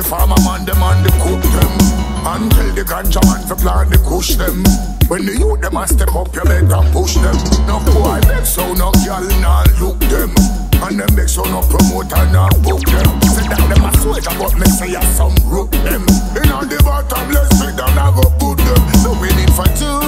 the farmer man the cook them. And tell the ganja man to plant the kush them. When the youth them a step up, you better push them. No boy make so no girl nah look them. And them make so no promoter nah book them. Say that them a soldier but make say ya some rook them. In on the bottom let's see them I go put them. So we need for two.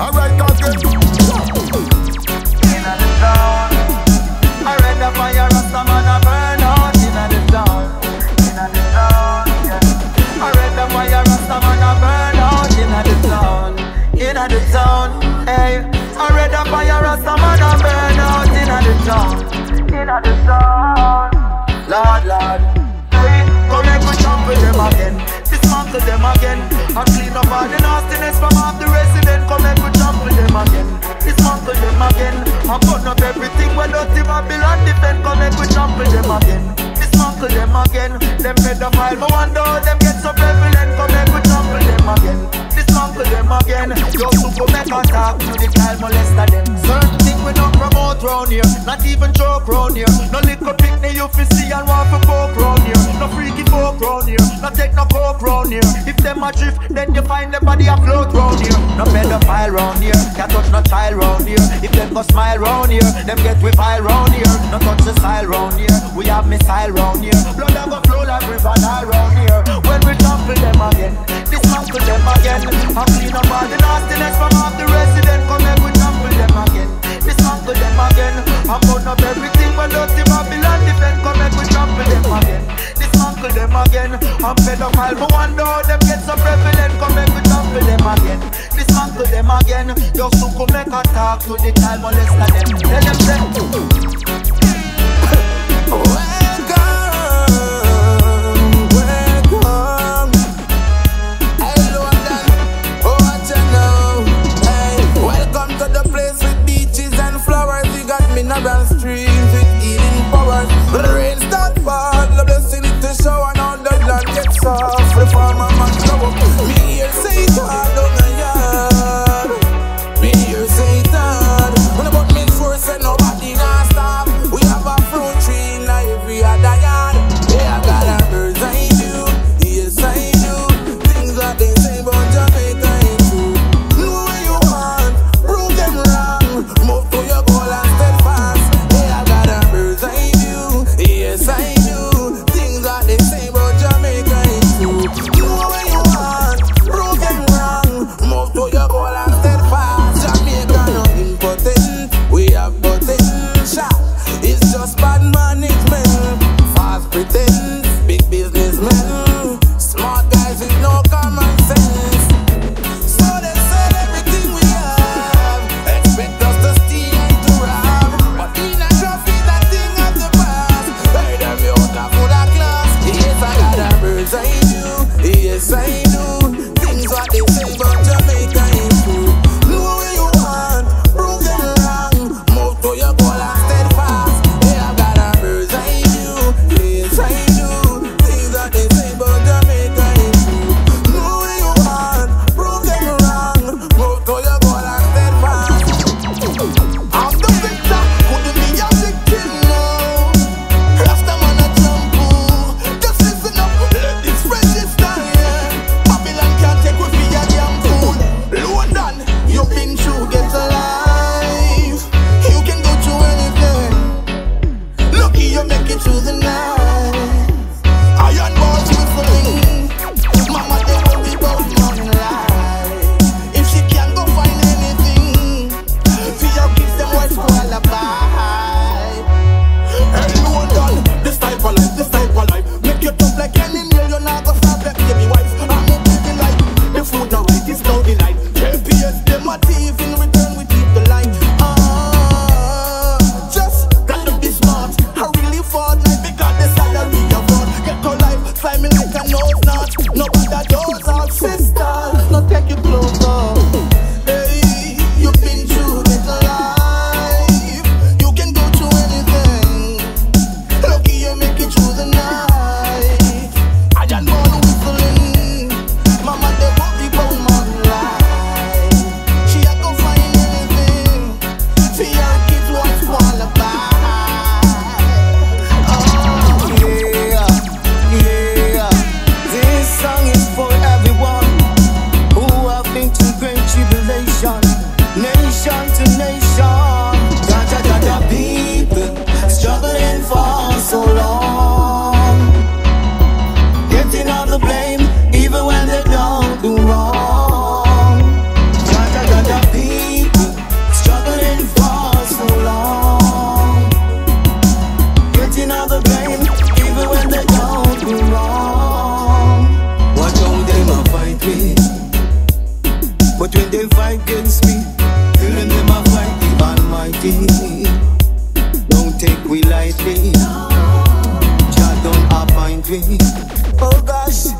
Alright, God, get in the town. I read the fire of some man a burn out in the town. Yeah. I read the fire of some man a burn out in the town. Hey, I read the fire of some man a burn out in the town. Lord, hey, come make we jump with them again. Dismantle them again and clean up all the nastiness from half the resident. Come let me jump with them again. Dismantle them again and burn up everything when dirty Babylon defend. Come let me jump with them again. Dismantle them again. Them pedophile, no wonder them get so prevalent. Come let me jump with them again. Dismantle them again. Yo, so go back and talk to the child molester them. Certain things we don't promote round here, not even joke round here. No little picnic you fi see and want to poke round here. No freaky folk round here, no take no coke round here. If them a drift, then you find the body afloat round here. No pedophile round here, can't touch no child round here. If them go smile round here, them get vile round here. No touch the style round here, we have missile round here. Blood a go flow like river Nile round here. When we trample them again, dismantle them again, and clean up all the nastiness from half the resident. Come here, we trample them again, dismantle them again, and burn up everything but dirty Babylon defend. Come here, we trample them again. Dismantle them again. I'm pedophile, but one door them get so prevalent. Come make we trample them again. Dismantle them again. Yo, so come make a talk to the child molester them. Tell them that. Welcome. I love that. Oh, what you know. Hey, welcome to the place with beaches and flowers. You got mineral streams with healing powers. The rains don't fall, the blessing is to shower. It's off, the farmer man trouble. Me here say God on the yard. Me here say God. When about me force and nobody nah stop. We have a fruit tree in every other yard. Yeah, I got a birds I do. Yes I do. Things that they say about Jamaica ain't true. Know what you want, prove them wrong. Move to your goal and steadfast. Yeah, I got a birds I do. Yes I do. Things that they say about Jamaica. You know what you want, broken round. they fight against me, feeling them a fight the Almighty. Don't take we lightly, Jah don't appoint we. Oh gosh,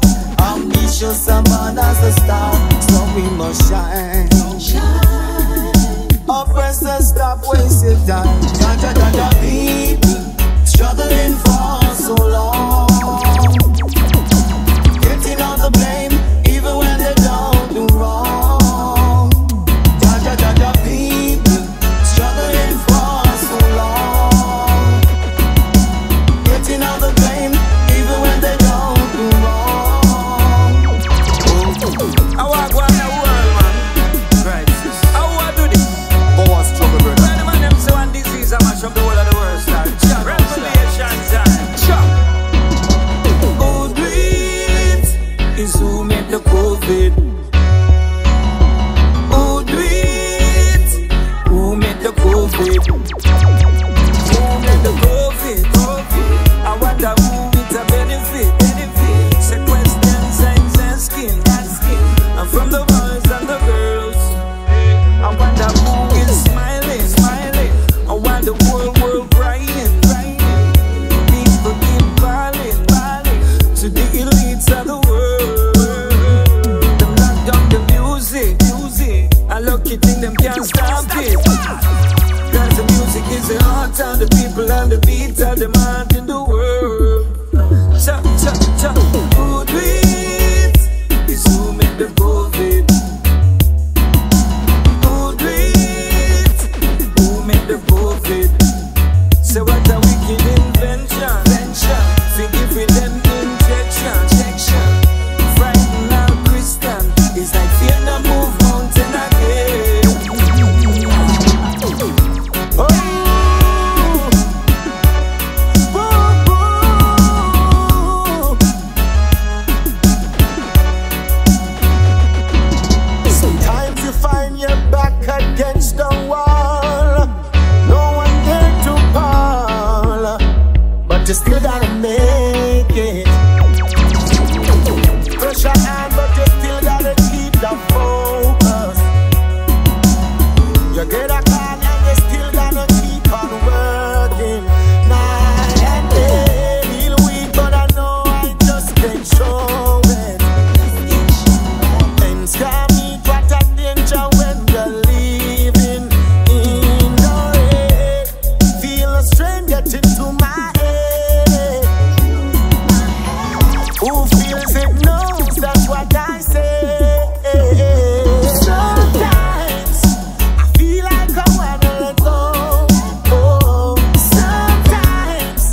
ambitious a man as a star, so we must shine. Oppressors, stop wasting time. Jah people struggling for so long, getting all the blame even when they don't do wrong. Jah people struggling for so long, getting all the blame even when they don't do wrong. I walk around the world, man. Right? I want to do this. But what's trouble, brother? When the man them say one disease, I mash up the whole of the world, style. Who breathes is who make the COVID. Who breathes? Who make the COVID? Who make the COVID? I wonder who with a benefit. Sequestered signs and skin. And from the boys and the girls, I wonder who is smiling. I wonder the whole world crying. To the elites of the world, them lock down the music, I lucky thing them can't stop it, cause the music is the heart of the people and the beat of the mind in the world. Cha cha cha, who do it? It's who make the COVID. Who do it? Who make the COVID? So what a wicked invention, forgiving them. You still gotta make it. Pressure on, but you still gotta keep the focus. You get a call and you still gotta keep on working night and day. Feel weak, but I know I just can't show it. Things can meet what a danger when you're living in the rain. Feel a strain getting to my head. Who feels it knows that's what I say. Sometimes I feel like I wanna let go. Oh, sometimes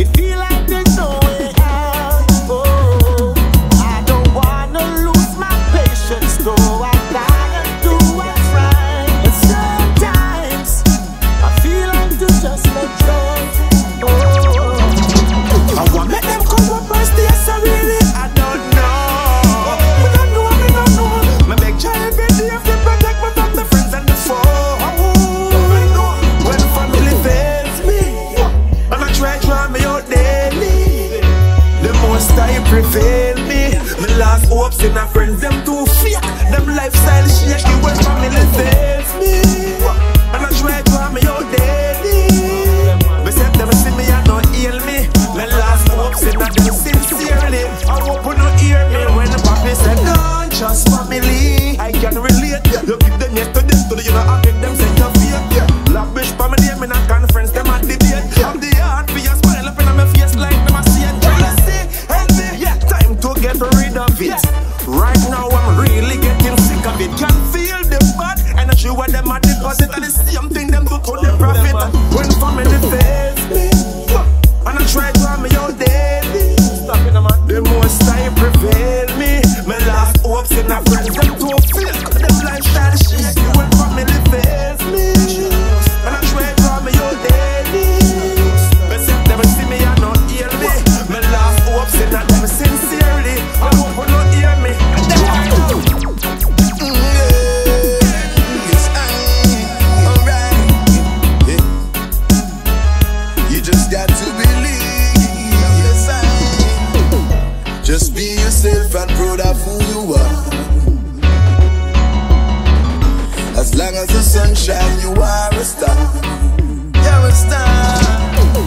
it feels like there's no way out. Oh, I don't wanna lose my patience though. I gotta do what's right. But sometimes I feel like to just let go. Oh, I wanna let them come up and stay. I prevail me. My last hopes in my friends, them too fear. Them lifestyle shake, the world family saves me. And I try to have me out daily. Me say them see me and not heal me. My last hopes in them sincerely. I hope you don't hear me when the papi said, no, just family. I can relate. You give them yesterday, so you know I make them say you're fake. Lavish family, me not conference, them at the date. I'm the heart for your smile up in my face like them. Get rid of it. Right now I'm really getting sick of it. Can feel the bad energy when them at the deposit and the same thing them do to the profit. When family fails me, and I try to have me out daily. The most I prevail me. My last hopes in my friends them too feel. Them lifestyle shit. When family fails me, and I try to have me out daily. But some them see me and not hear me. My last hopes in that them sincere. I hope you don't hear me. Yes, I am alright. As long as the sun shines, you are a star. You're a star.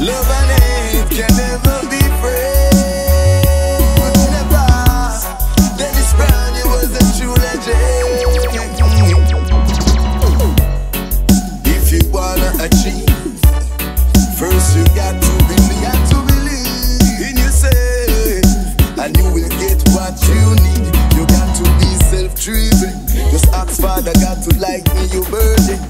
Love and hate can never be friends. Never. Dennis Brown, you was a true legend. If you wanna achieve, first you got to believe in yourself, and you will get what you need. You got to be self-driven. Just ask Father God to lighten your burden.